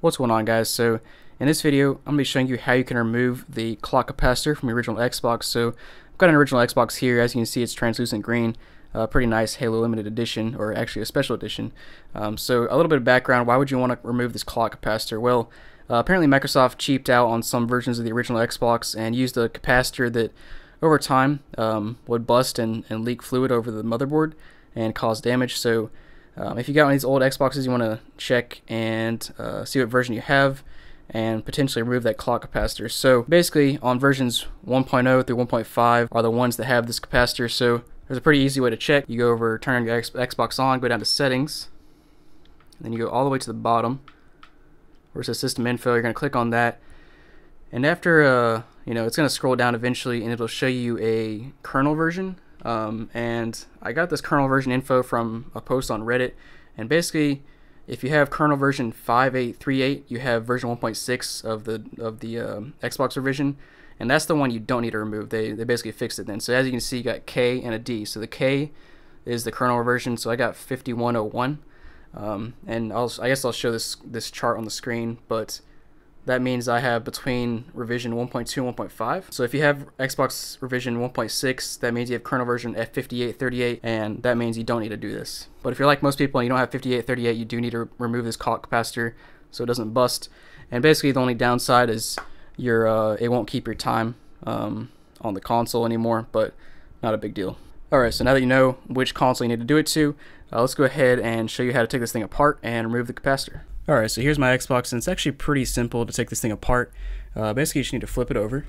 What's going on, guys? So in this video I'm going to be showing you how you can remove the clock capacitor from your original Xbox. So I've got an original Xbox here. As you can see, it's translucent green, pretty nice Halo limited edition, or actually a special edition. So a little bit of background, why would you want to remove this clock capacitor? Well, apparently Microsoft cheaped out on some versions of the original Xbox and used a capacitor that over time would bust and leak fluid over the motherboard and cause damage. So if you got one of these old Xboxes, you want to check and see what version you have and potentially remove that clock capacitor. So basically on versions 1.0 through 1.5 are the ones that have this capacitor. So there's a pretty easy way to check. You go over, turn your Xbox on, go down to settings, and then you go all the way to the bottom where it says system info. You're going to click on that, and after you know, it's going to scroll down eventually and it'll show you a kernel version. And I got this kernel version info from a post on Reddit, and basically if you have kernel version 5.8.3.8, you have version 1.6 of the Xbox revision, and that's the one you don't need to remove. They basically fixed it then. So as you can see, you got K and a D. So the K is the kernel version, so I got 5101. And I guess I'll show this chart on the screen, but that means I have between revision 1.2 and 1.5. So if you have Xbox revision 1.6, that means you have kernel version F5838, and that means you don't need to do this. But if you're like most people and you don't have 5838, you do need to remove this clock capacitor so it doesn't bust. And basically the only downside is your it won't keep your time on the console anymore, but not a big deal. Alright, so now that you know which console you need to do it to, let's go ahead and show you how to take this thing apart and remove the capacitor. Alright, so here's my Xbox, and it's actually pretty simple to take this thing apart. Basically you just need to flip it over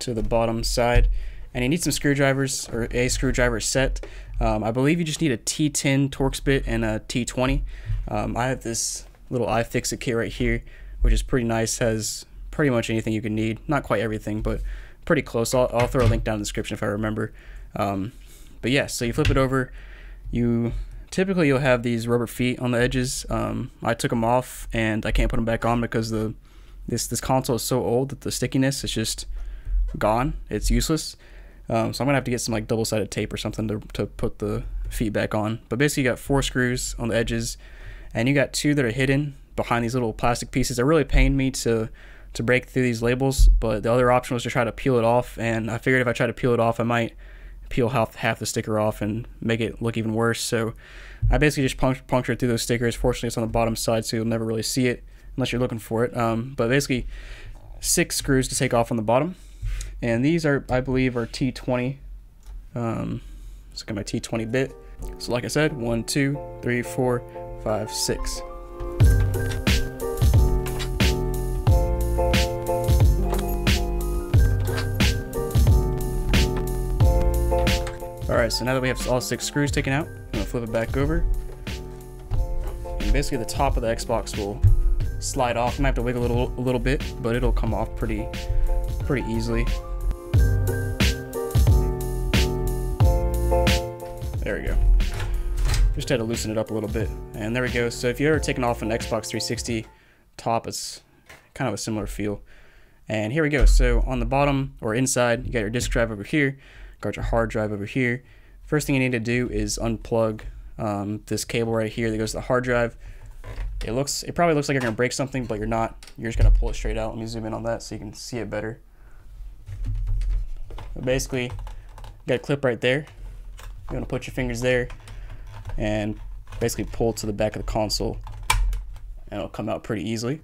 to the bottom side, and you need some screwdrivers, or a screwdriver set. I believe you just need a T10 Torx bit and a T20. I have this little iFixit kit right here, which is pretty nice, has pretty much anything you can need. Not quite everything, but pretty close. I'll throw a link down in the description if I remember. But yeah, so you flip it over, Typically you'll have these rubber feet on the edges. I took them off and I can't put them back on because this console is so old that the stickiness is just gone. It's useless. So I'm gonna have to get some like double-sided tape or something to put the feet back on. But basically you got 4 screws on the edges, and you got 2 that are hidden behind these little plastic pieces. It really pained me to break through these labels, but the other option was to try to peel it off, and I figured if I tried to peel it off I might peel half the sticker off and make it look even worse. So I basically just punctured through those stickers. Fortunately it's on the bottom side, so you'll never really see it unless you're looking for it. But basically 6 screws to take off on the bottom, and these are, I believe, are T20. Let's look at my T20 bit. So like I said, 1, 2, 3, 4, 5, 6. Alright, so now that we have all 6 screws taken out, I'm going to flip it back over, and basically the top of the Xbox will slide off. You might have to wiggle it a little bit, but it'll come off pretty easily. There we go. Just had to loosen it up a little bit, and there we go. So if you've ever taken off an Xbox 360 top, it's kind of a similar feel. And here we go. So on the bottom, or inside, you got your disk drive over here. Got your hard drive over here. First thing you need to do is unplug this cable right here that goes to the hard drive. It probably looks like you're gonna break something, but you're not. You're just gonna pull it straight out. Let me zoom in on that so you can see it better. But basically, you got a clip right there. You wanna put your fingers there and basically pull to the back of the console, and it'll come out pretty easily.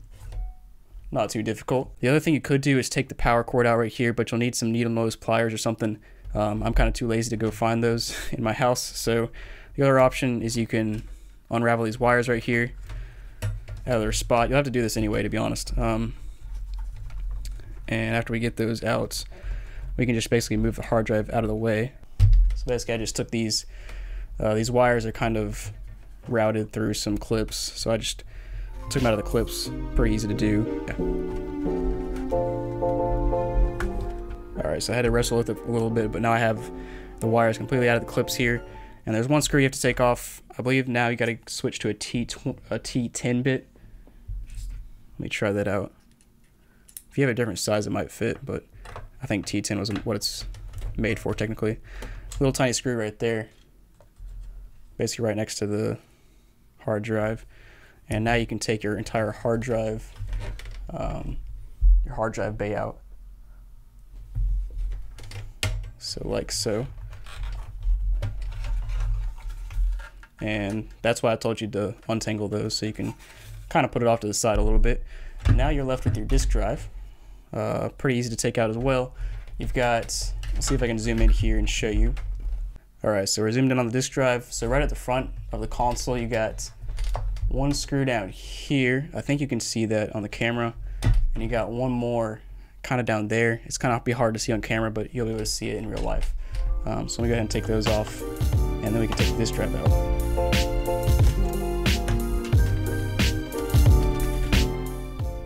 Not too difficult. The other thing you could do is take the power cord out right here, but you'll need some needle nose pliers or something. I'm kind of too lazy to go find those in my house, so the other option is you can unravel these wires right here out of their spot. You'll have to do this anyway, to be honest. And after we get those out, we can just basically move the hard drive out of the way. So basically I just took these wires are kind of routed through some clips, so I just took them out of the clips. Pretty easy to do. Alright, so I had to wrestle with it a little bit, but now I have the wires completely out of the clips here, and there's 1 screw you have to take off. I believe now you got to switch to a T10 bit. Let me try that out. If you have a different size it might fit, but I think T10 was what it's made for technically. Little tiny screw right there, basically right next to the hard drive, And now you can take your entire hard drive, bay out. So like so. And that's why I told you to untangle those, so you can kind of put it off to the side a little bit. Now you're left with your disk drive. Pretty easy to take out as well. You've got, let's see if I can zoom in here and show you. All right, so we're zoomed in on the disk drive. So right at the front of the console, you got one screw down here. I think you can see that on the camera. And you got one more kind of down there. It's kind of be hard to see on camera, but you'll be able to see it in real life. So let me go ahead and take those off, and then we can take the disk drive out.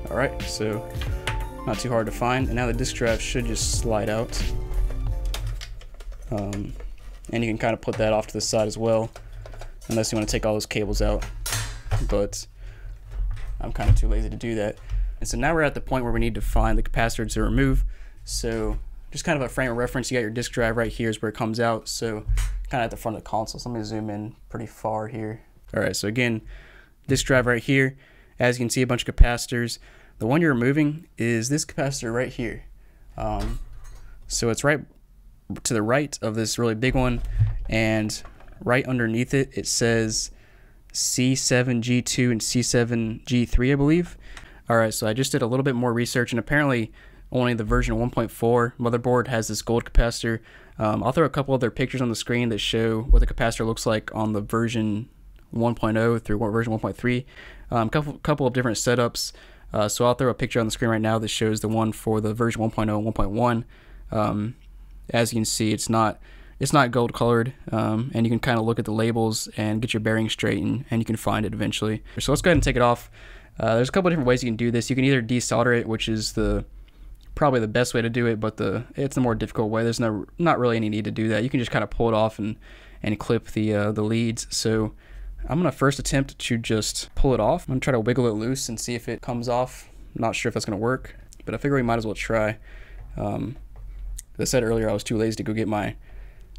All right, so not too hard to find. And now the disk drive should just slide out. And you can kind of put that off to the side as well, unless you want to take all those cables out. But I'm kind of too lazy to do that. And so now we're at the point where we need to find the capacitor to remove. So just kind of a frame of reference, you got your disk drive right here is where it comes out. So kind of at the front of the console. So let me zoom in pretty far here. All right, so again, disk drive right here. As you can see, a bunch of capacitors. The one you're removing is this capacitor right here. So it's right to the right of this really big one, and right underneath it, it says C7G2 and C7G3, I believe. All right, so I just did a little bit more research, and apparently only the version 1.4 motherboard has this gold capacitor. I'll throw a couple other pictures on the screen that show what the capacitor looks like on the version 1.0 through version 1.3. Couple of different setups. So I'll throw a picture on the screen right now that shows the one for the version 1.0 and 1.1. As you can see, it's not gold colored, and you can kind of look at the labels and get your bearings straight, and you can find it eventually. So let's go ahead and take it off. There's a couple of different ways you can do this. You can either desolder it, which is probably the best way to do it, but it's the more difficult way. There's not really any need to do that. You can just kind of pull it off and clip the leads. So I'm gonna first attempt to just pull it off. I'm gonna try to wiggle it loose and see if it comes off. I'm not sure if that's gonna work, but I figure we might as well try. As I said earlier, I was too lazy to go get my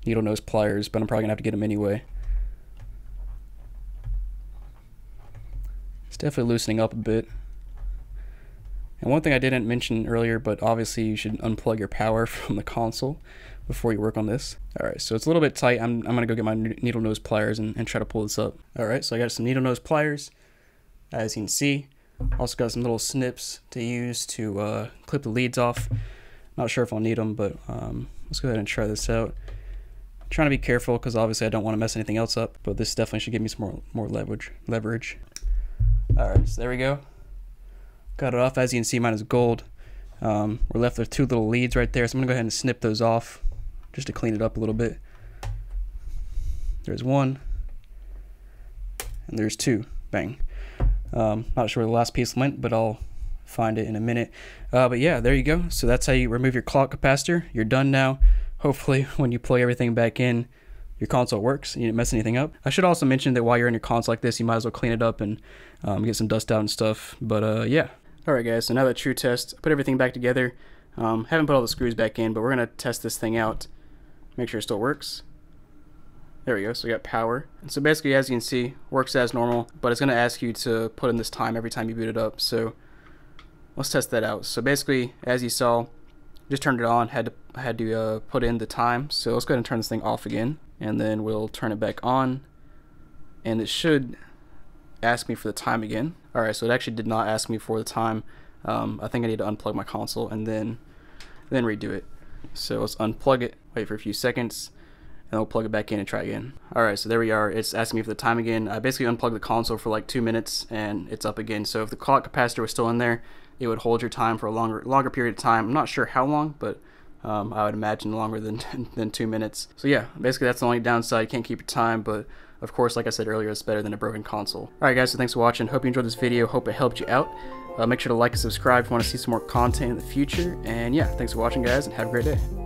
needle nose pliers, but I'm probably gonna have to get them anyway. It's definitely loosening up a bit. And one thing I didn't mention earlier, but obviously you should unplug your power from the console before you work on this. All right, so it's a little bit tight. I'm gonna go get my needle nose pliers and try to pull this up. All right, so I got some needle nose pliers, as you can see. Also got some little snips to use to clip the leads off. Not sure if I'll need them, but let's go ahead and try this out. I'm trying to be careful, because obviously I don't want to mess anything else up, but this definitely should give me some more leverage. All right, so there we go. Got it off. As you can see, mine is gold. We're left with two little leads right there, so I'm gonna go ahead and snip those off, just to clean it up a little bit. There's one, and there's two. Bang. Not sure where the last piece went, but I'll find it in a minute. But yeah, there you go. So that's how you remove your clock capacitor. You're done now. Hopefully, when you plug everything back in, your console works and you didn't mess anything up. I should also mention that while you're in your console like this, you might as well clean it up and get some dust out and stuff. But yeah. All right, guys. So now the true test. I put everything back together. Haven't put all the screws back in, but we're gonna test this thing out. Make sure it still works. There we go, so we got power. And so basically, as you can see, works as normal, but it's gonna ask you to put in this time every time you boot it up, so let's test that out. So basically, as you saw, just turned it on, had to put in the time, so let's go ahead and turn this thing off again, and then we'll turn it back on, and it should ask me for the time again. All right, so it actually did not ask me for the time. I think I need to unplug my console and then redo it. So let's unplug it, wait for a few seconds, and we'll plug it back in and try again. All right, so there we are. It's asking me for the time again. I basically unplugged the console for like 2 minutes, and it's up again. So if the clock capacitor was still in there, it would hold your time for a longer period of time. I'm not sure how long, but I would imagine longer than 2 minutes. So yeah, basically that's the only downside. You can't keep your time, but of course, like I said earlier, it's better than a broken console. All right, guys, so thanks for watching. Hope you enjoyed this video. Hope it helped you out. Make sure to like and subscribe if you want to see some more content in the future. And yeah, thanks for watching, guys, and have a great day.